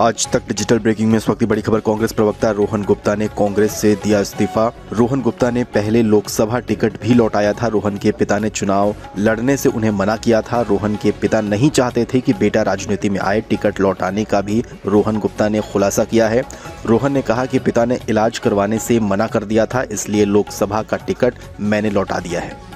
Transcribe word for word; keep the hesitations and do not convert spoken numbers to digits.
आज तक digital breaking में इस वक्त की बड़ी खबर। कांग्रेस प्रवक्ता रोहन गुप्ता ने कांग्रेस से दिया इस्तीफा। रोहन गुप्ता ने पहले लोकसभा टिकट भी लौटाया था। रोहन के पिता ने चुनाव लड़ने से उन्हें मना किया था। रोहन के पिता नहीं चाहते थे कि बेटा राजनीति में आए। टिकट लौटाने का भी रोहन गुप्ता ने खुलासा किया है। रोहन ने कहा कि पिता ने इलाज करवाने से मना कर दिया था, इसलिए लोकसभा का टिकट मैंने लौटा दिया है।